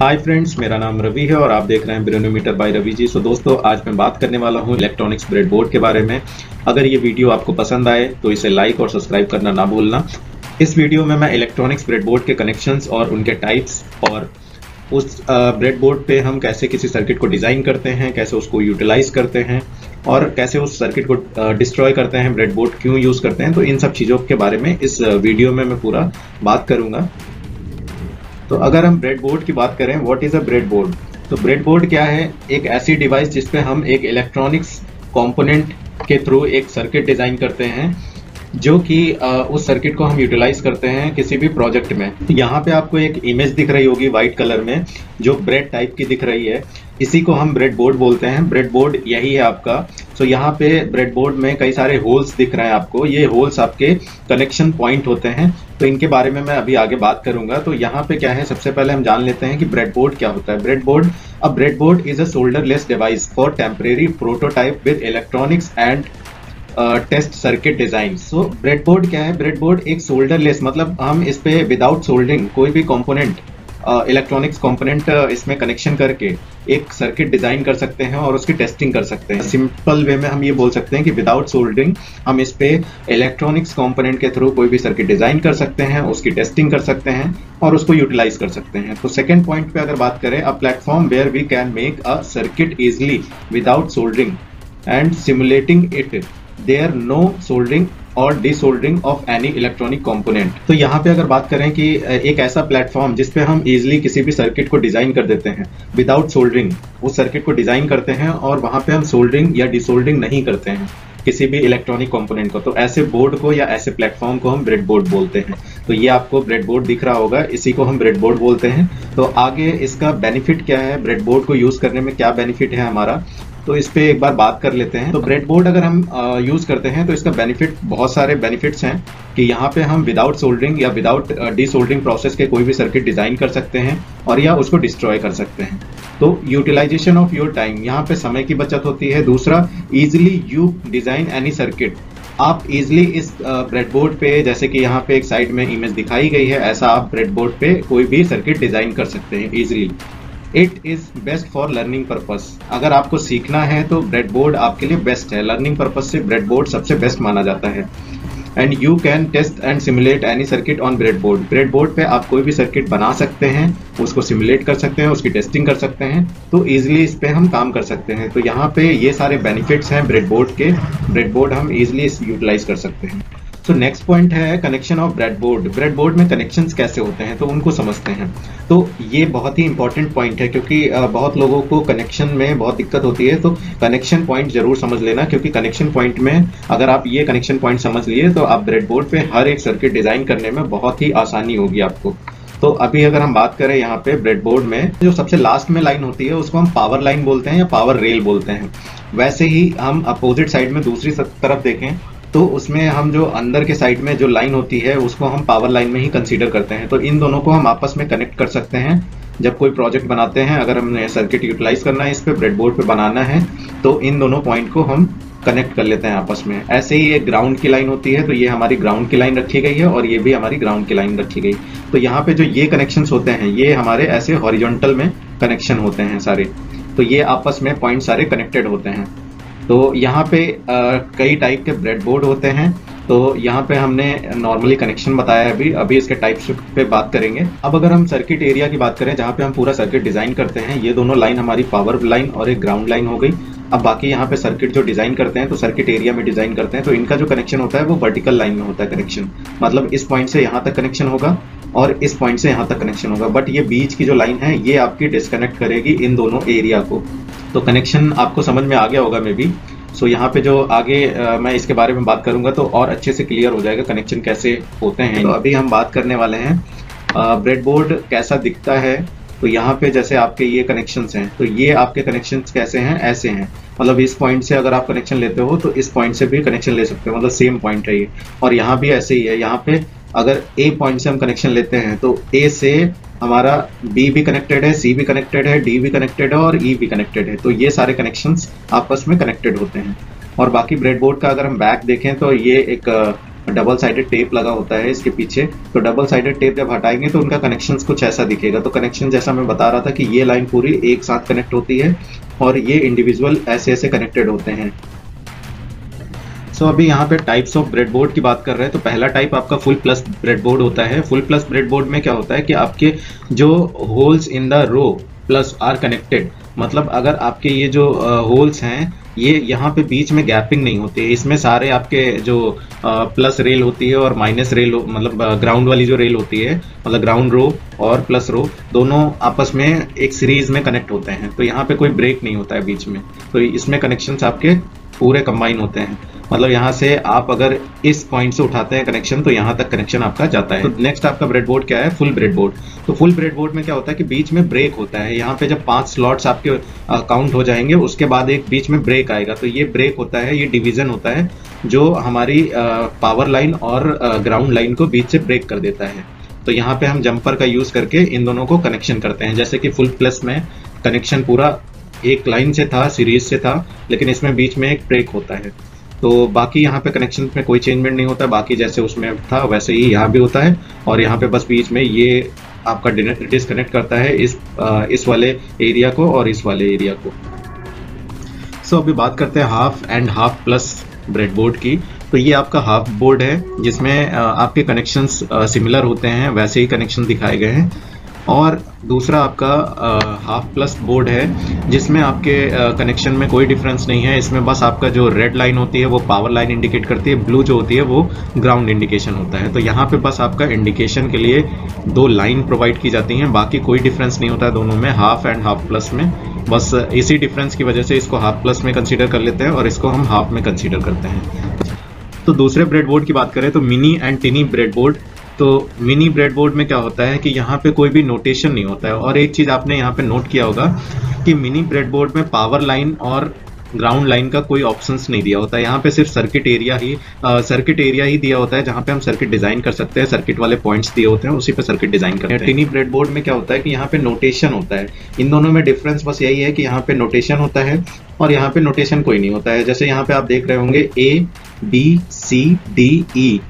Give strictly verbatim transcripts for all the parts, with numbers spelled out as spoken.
Hi friends, मेरा नाम रवि है और आप देख रहे हैं ब्राइनोमीटर बाय रवि जी। सो दोस्तों, आज मैं बात करने वाला हूं इलेक्ट्रॉनिक्स ब्रेडबोर्ड के बारे में। अगर ये वीडियो आपको पसंद आए तो इसे लाइक और सब्सक्राइब करना ना भूलना। इस वीडियो में मैं इलेक्ट्रॉनिक्स ब्रेडबोर्ड के कनेक्शंस और उनके टाइप्स और उस ब्रेडबोर्ड पे हम कैसे किसी सर्किट को डिज़ाइन करते हैं, कैसे उसको यूटिलाइज़ करते हैं और कैसे उस सर्किट को डिस्ट्रॉय करते हैं, ब्रेडबोर्ड क्यों यूज़ करते हैं, तो इन सब चीज़ों के बारे में इस वीडियो में मैं पूरा बात करूँगा। तो अगर हम ब्रेडबोर्ड की बात करें, व्हाट इज़ अ ब्रेडबोर्ड, तो ब्रेडबोर्ड क्या है? एक ऐसी डिवाइस जिस पे हम एक इलेक्ट्रॉनिक्स कंपोनेंट के थ्रू एक सर्किट डिज़ाइन करते हैं जो कि उस सर्किट को हम यूटिलाइज़ करते हैं किसी भी प्रोजेक्ट में। यहाँ पे आपको एक इमेज दिख रही होगी वाइट कलर में जो ब्रेड टाइप की दिख रही है, इसी को हम ब्रेडबोर्ड बोलते हैं। ब्रेडबोर्ड यही है आपका। सो यहाँ पे ब्रेडबोर्ड में कई सारे होल्स दिख रहे हैं आपको, ये होल्स आपके कनेक्शन पॉइंट होते हैं, तो इनके बारे में मैं अभी आगे बात करूँगा। तो यहाँ पे क्या है, सबसे पहले हम जान लेते हैं कि ब्रेडबोर्ड क्या होता है। Breadboard a breadboard is a solderless device for temporary prototype with electronics and test circuit design. So breadboard क्या है? ब्रेडबोर्ड एक सोल्डरलेस, मतलब हम इस पर विदाउट सोल्डरिंग कोई भी कॉम्पोनेंट, इलेक्ट्रॉनिक्स कॉम्पोनेंट इसमें कनेक्शन करके एक सर्किट डिज़ाइन कर सकते हैं और उसकी टेस्टिंग कर सकते हैं। सिंपल वे में हम ये बोल सकते हैं कि विदाउट सोल्डरिंग हम इस पर इलेक्ट्रॉनिक्स कॉम्पोनेंट के थ्रू कोई भी सर्किट डिज़ाइन कर सकते हैं, उसकी टेस्टिंग कर सकते हैं और उसको यूटिलाइज कर सकते हैं। तो सेकेंड पॉइंट पे अगर बात करें, a platform where we can make a circuit easily without soldering and simulating it, there no soldering और desoldering of any electronic component. तो यहाँ पे अगर बात करें कि एक ऐसा प्लेटफॉर्म जिस पे हम इजीली किसी भी सर्किट को डिज़ाइन कर देते हैं विदाउट सोल्डरिंग, उस सर्किट को डिज़ाइन करते हैं और वहाँ पे हम सोल्डरिंग या डिसोल्डरिंग नहीं करते हैं किसी भी इलेक्ट्रॉनिक कंपोनेंट को, तो ऐसे बोर्ड को या ऐसे प्लेटफॉर्म को हम ब्रेडबोर्ड बोलते हैं। तो ये आपको ब्रेडबोर्ड दिख रहा होगा, इसी को हम ब्रेडबोर्ड बोलते हैं। तो आगे इसका बेनिफिट क्या है, ब्रेडबोर्ड को यूज़ करने में क्या बेनिफिट है हमारा, तो इस पर एक बार बात कर लेते हैं। तो ब्रेडबोर्ड अगर हम यूज़ करते हैं तो इसका बेनिफिट, बहुत सारे बेनिफिट्स हैं कि यहाँ पे हम विदाउट सोल्डरिंग या विदाउट डिसोल्डरिंग प्रोसेस के कोई भी सर्किट डिज़ाइन कर सकते हैं और या उसको डिस्ट्रॉय कर सकते हैं। तो यूटिलाइजेशन ऑफ योर टाइम, यहाँ पे समय की बचत होती है। दूसरा, easily you design any circuit, आप इजीली इस ब्रेडबोर्ड पे, जैसे कि यहाँ पे एक साइड में इमेज दिखाई गई है, ऐसा आप ब्रेडबोर्ड पे कोई भी सर्किट डिज़ाइन कर सकते हैं easily. It is best for learning purpose, अगर आपको सीखना है तो ब्रेडबोर्ड आपके लिए बेस्ट है, लर्निंग पर्पस से ब्रेडबोर्ड सबसे बेस्ट माना जाता है। And you can test and simulate any circuit on breadboard, breadboard पे आप कोई भी सर्किट बना सकते हैं, उसको सिमुलेट कर सकते हैं, उसकी टेस्टिंग कर सकते हैं, तो ईजिली इस पर हम काम कर सकते हैं। तो यहाँ पे ये सारे बेनिफिट्स हैं ब्रेडबोर्ड के, ब्रेडबोर्ड हम ईजिली यूटिलाइज कर सकते हैं। तो नेक्स्ट पॉइंट है कनेक्शन ऑफ ब्रेडबोर्ड, ब्रेडबोर्ड में कनेक्शंस कैसे होते हैं तो उनको समझते हैं। तो ये बहुत ही इंपॉर्टेंट पॉइंट है क्योंकि बहुत लोगों को कनेक्शन में बहुत दिक्कत होती है, तो कनेक्शन पॉइंट जरूर समझ लेना क्योंकि कनेक्शन पॉइंट में अगर आप ये कनेक्शन पॉइंट समझ लिए तो आप ब्रेडबोर्ड पे हर एक सर्किट डिज़ाइन करने में बहुत ही आसानी होगी आपको। तो अभी अगर हम बात करें यहाँ पे ब्रेडबोर्ड में जो सबसे लास्ट में लाइन होती है उसको हम पावर लाइन बोलते हैं या पावर रेल बोलते हैं। वैसे ही हम अपोजिट साइड में दूसरी तरफ देखें तो उसमें हम जो अंदर के साइड में जो लाइन होती है उसको हम पावर लाइन में ही कंसीडर करते हैं। तो इन दोनों को हम आपस में कनेक्ट कर सकते हैं जब कोई प्रोजेक्ट बनाते हैं, अगर हमने सर्किट यूटिलाइज करना है, इस पर ब्रेडबोर्ड पे बनाना है, तो इन दोनों पॉइंट को हम कनेक्ट कर लेते हैं आपस में। ऐसे ही एक ग्राउंड की लाइन होती है, तो ये हमारी ग्राउंड की लाइन रखी गई है और ये भी हमारी ग्राउंड की लाइन रखी गई। तो यहाँ पे जो ये कनेक्शंस होते हैं ये हमारे ऐसे हॉरिजॉन्टल में कनेक्शन होते हैं सारे, तो ये आपस में पॉइंट सारे कनेक्टेड होते हैं। तो यहाँ पे आ, कई टाइप के ब्रेडबोर्ड होते हैं, तो यहाँ पे हमने नॉर्मली कनेक्शन बताया है, अभी अभी इसके टाइप्स पे बात करेंगे। अब अगर हम सर्किट एरिया की बात करें जहाँ पे हम पूरा सर्किट डिज़ाइन करते हैं, ये दोनों लाइन हमारी पावर लाइन और एक ग्राउंड लाइन हो गई। अब बाकी यहाँ पे सर्किट जो डिज़ाइन करते हैं तो सर्किट एरिया में डिज़ाइन करते हैं, तो इनका जो कनेक्शन होता है वो वर्टिकल लाइन में होता है कनेक्शन, मतलब इस पॉइंट से यहाँ तक कनेक्शन होगा और इस पॉइंट से यहाँ तक कनेक्शन होगा, बट ये बीच की जो लाइन है ये आपकी डिस्कनेक्ट करेगी इन दोनों एरिया को। तो कनेक्शन आपको समझ में आ गया होगा मे बी। सो यहाँ पे जो आगे आ, मैं इसके बारे में बात करूँगा तो और अच्छे से क्लियर हो जाएगा कनेक्शन कैसे होते हैं। तो अभी हम बात करने वाले हैं ब्रेडबोर्ड कैसा दिखता है। तो यहाँ पे जैसे आपके ये कनेक्शंस हैं, तो ये आपके कनेक्शंस कैसे हैं, ऐसे हैं, मतलब इस पॉइंट से अगर आप कनेक्शन लेते हो तो इस पॉइंट से भी कनेक्शन ले सकते हो, मतलब सेम पॉइंट है ये। और यहाँ भी ऐसे ही है, यहाँ पे अगर ए पॉइंट से हम कनेक्शन लेते हैं तो ए से हमारा बी भी कनेक्टेड है, सी भी कनेक्टेड है, डी भी कनेक्टेड है और ई भी कनेक्टेड है। तो ये सारे कनेक्शंस आपस में कनेक्टेड होते हैं। और बाकी ब्रेडबोर्ड का अगर हम बैक देखें तो ये एक डबल साइडेड टेप लगा होता है इसके पीछे, तो डबल साइडेड टेप जब हटाएंगे तो उनका कनेक्शंस कुछ ऐसा दिखेगा। तो कनेक्शन जैसा मैं बता रहा था कि ये लाइन पूरी एक साथ कनेक्ट होती है और ये इंडिविजुअल ऐसे ऐसे कनेक्टेड होते हैं। सो so, अभी यहाँ पे टाइप्स ऑफ ब्रेडबोर्ड की बात कर रहे हैं। तो पहला टाइप आपका फुल प्लस ब्रेडबोर्ड होता है। फुल प्लस ब्रेडबोर्ड में क्या होता है कि आपके जो holes in the row plus are connected, मतलब अगर आपके ये जो होल्स हैं ये यहाँ पे बीच में गैपिंग नहीं होती है, इसमें सारे आपके जो प्लस रेल होती है और माइनस रेल, मतलब ग्राउंड वाली जो रेल होती है, मतलब ग्राउंड रो और प्लस रो दोनों आपस में एक सीरीज में कनेक्ट होते हैं। तो यहाँ पे कोई ब्रेक नहीं होता है बीच में, तो इसमें कनेक्शंस आपके पूरे कंबाइन होते हैं। मतलब यहाँ से आप अगर इस पॉइंट से उठाते हैं कनेक्शन तो यहाँ तक कनेक्शन आपका जाता है। तो नेक्स्ट आपका ब्रेडबोर्ड क्या है? Full breadboard. तो फुल ब्रेडबोर्ड में क्या होता है कि बीच में ब्रेक होता है। यहाँ पे जब पांच स्लॉट्स आपके काउंट हो जाएंगे उसके बाद एक बीच में ब्रेक आएगा। तो ये ब्रेक होता है, ये डिवीजन होता है जो हमारी पावर लाइन और ग्राउंड लाइन को बीच से ब्रेक कर देता है। तो यहाँ पे हम जंपर का यूज करके इन दोनों को कनेक्शन करते हैं। जैसे कि फुल प्लस में कनेक्शन पूरा एक लाइन से था, सीरीज से था, लेकिन इसमें बीच में एक ब्रेक होता है। तो बाकी यहाँ पे कनेक्शन में कोई चेंजमेंट नहीं होता, बाकी जैसे उसमें था वैसे ही यहाँ भी होता है। और यहाँ पे बस बीच में ये आपका डिस्कनेक्ट करता है इस आ, इस वाले एरिया को और इस वाले एरिया को। सो so, अभी बात करते हैं half and half plus breadboard की। तो ये आपका हाफ बोर्ड है जिसमें आपके कनेक्शंस सिमिलर होते हैं, वैसे ही कनेक्शन दिखाए गए हैं। और दूसरा आपका हाफ प्लस बोर्ड है जिसमें आपके कनेक्शन में कोई डिफरेंस नहीं है। इसमें बस आपका जो रेड लाइन होती है वो पावर लाइन इंडिकेट करती है, ब्लू जो होती है वो ग्राउंड इंडिकेशन होता है। तो यहाँ पे बस आपका इंडिकेशन के लिए दो लाइन प्रोवाइड की जाती हैं, बाकी कोई डिफरेंस नहीं होता है दोनों में, हाफ एंड हाफ प्लस में। बस इसी डिफरेंस की वजह से इसको हाफ प्लस में कंसिडर कर लेते हैं और इसको हम हाफ में कंसिडर करते हैं। तो दूसरे ब्रेडबोर्ड की बात करें तो मिनी एंड टिनी ब्रेडबोर्ड। तो मिनी ब्रेडबोर्ड में क्या होता है कि यहाँ पे कोई भी नोटेशन नहीं होता है। और एक चीज़ आपने यहाँ पे नोट किया होगा कि मिनी ब्रेडबोर्ड में पावर लाइन और ग्राउंड लाइन का कोई ऑप्शंस नहीं दिया होता है। यहाँ पे सिर्फ सर्किट एरिया ही आ, सर्किट एरिया ही दिया होता है जहाँ पे हम सर्किट डिज़ाइन कर सकते हैं। सर्किट वाले पॉइंट्स दिए होते हैं, उसी पे सर्किट डिज़ाइन करते हैं। टिनी ब्रेडबोर्ड में क्या होता है कि यहाँ पे नोटेशन होता है। इन दोनों में डिफरेंस बस यही है कि यहाँ पे नोटेशन होता है और यहाँ पे नोटेशन कोई नहीं होता है। जैसे यहाँ पे आप देख रहे होंगे A B C D E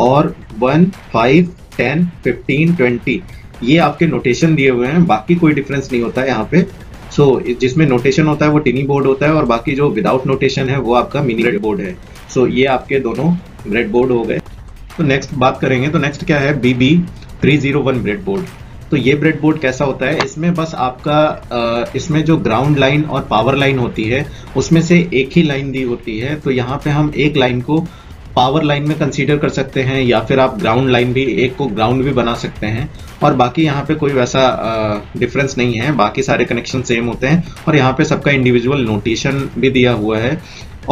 और one, five, ten, fifteen, twenty ये आपके नोटेशन दिए हुए हैं, बाकी कोई डिफरेंस नहीं होता है यहाँ पे। सो so, जिसमें नोटेशन होता है वो टिनी बोर्ड होता है और बाकी जो विदाउट नोटेशन है वो आपका मिनी ब्रेड बोर्ड है। सो so, ये आपके दोनों ब्रेड बोर्ड हो गए। तो नेक्स्ट बात करेंगे तो नेक्स्ट क्या है? B B three zero one bread board. तो ये ब्रेड बोर्ड कैसा होता है? इसमें बस आपका इसमें जो ग्राउंड लाइन और पावर लाइन होती है उसमें से एक ही लाइन दी होती है। तो यहाँ पे हम एक लाइन को पावर लाइन में कंसीडर कर सकते हैं या फिर आप ग्राउंड लाइन भी, एक को ग्राउंड भी बना सकते हैं। और बाकी यहाँ पे कोई वैसा डिफरेंस नहीं है, बाकी सारे कनेक्शन सेम होते हैं। और यहाँ पे सबका इंडिविजुअल नोटेशन भी दिया हुआ है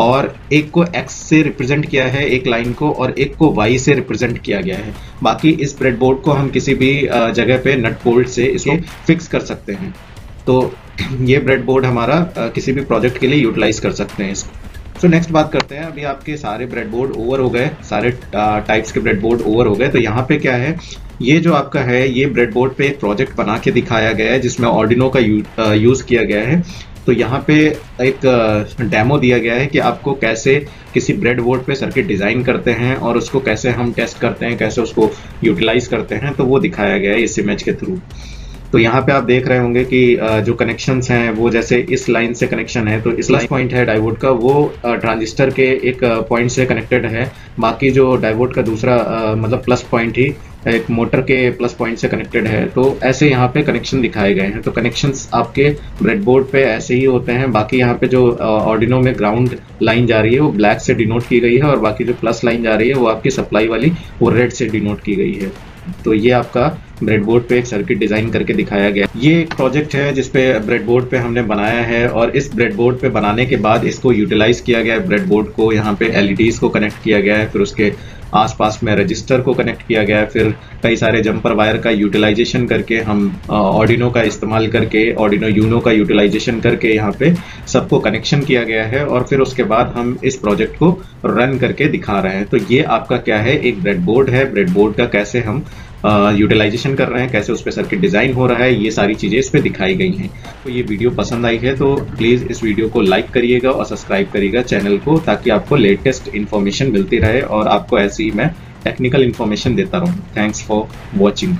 और एक को एक्स से रिप्रेजेंट किया है एक लाइन को और एक को वाई से रिप्रेजेंट किया गया है। बाकी इस ब्रेडबोर्ड को हम किसी भी जगह पे नट बोल्ट से इसको फिक्स कर सकते हैं। तो ये ब्रेडबोर्ड हमारा किसी भी प्रोजेक्ट के लिए यूटिलाइज कर सकते हैं इसको। सो so नेक्स्ट बात करते हैं। अभी आपके सारे ब्रेडबोर्ड ओवर हो गए, सारे टाइप्स के ब्रेडबोर्ड ओवर हो गए। तो यहाँ पे क्या है, ये जो आपका है ये ब्रेडबोर्ड पे एक प्रोजेक्ट बना के दिखाया गया है जिसमें ऑर्डिनो का यू, आ, यूज़ किया गया है। तो यहाँ पे एक डेमो दिया गया है कि आपको कैसे किसी ब्रेडबोर्ड पे सर्किट डिज़ाइन करते हैं और उसको कैसे हम टेस्ट करते हैं, कैसे उसको यूटिलाइज करते हैं, तो वो दिखाया गया है इस इमेज के थ्रू। तो यहाँ पे आप देख रहे होंगे कि जो कनेक्शंस हैं वो जैसे इस लाइन से कनेक्शन है, तो इस लाइन पॉइंट है डायोड का वो ट्रांजिस्टर के एक पॉइंट से कनेक्टेड है। बाकी जो डायोड का दूसरा मतलब प्लस पॉइंट ही एक मोटर के प्लस पॉइंट से कनेक्टेड है। तो ऐसे यहाँ पे कनेक्शन दिखाए गए हैं। तो कनेक्शंस आपके ब्रेडबोर्ड पे ऐसे ही होते हैं। बाकी यहाँ पे जो ऑर्डिनो में ग्राउंड लाइन जा रही है वो ब्लैक से डिनोट की गई है और बाकी जो प्लस लाइन जा रही है वो आपकी सप्लाई वाली वो रेड से डिनोट की गई है। तो ये आपका ब्रेडबोर्ड पे एक सर्किट डिज़ाइन करके दिखाया गया। ये एक प्रोजेक्ट है जिसपे ब्रेडबोर्ड पे हमने बनाया है और इस ब्रेडबोर्ड पे बनाने के बाद इसको यूटिलाइज किया गया है। ब्रेडबोर्ड को यहाँ पे एलईडीज़ को कनेक्ट किया गया है, फिर उसके आसपास में रजिस्टर को कनेक्ट किया गया है, फिर कई सारे जंपर वायर का यूटिलाइजेशन करके हम ऑर्डिनो का इस्तेमाल करके ऑर्डिनो यूनो का यूटिलाइजेशन करके यहाँ पे सबको कनेक्शन किया गया है। और फिर उसके बाद हम इस प्रोजेक्ट को रन करके दिखा रहे हैं। तो ये आपका क्या है, एक ब्रेडबोर्ड है। ब्रेडबोर्ड का कैसे हम यूटिलाइजेशन कर रहे हैं, कैसे उस पर सर्किट डिज़ाइन हो रहा है, ये सारी चीज़ें इस पर दिखाई गई हैं। तो ये वीडियो पसंद आई है तो प्लीज़ इस वीडियो को लाइक करिएगा और सब्सक्राइब करिएगा चैनल को, ताकि आपको लेटेस्ट इन्फॉर्मेशन मिलती रहे और आपको ऐसी ही मैं टेक्निकल इन्फॉर्मेशन देता रहूँ। Thanks for watching.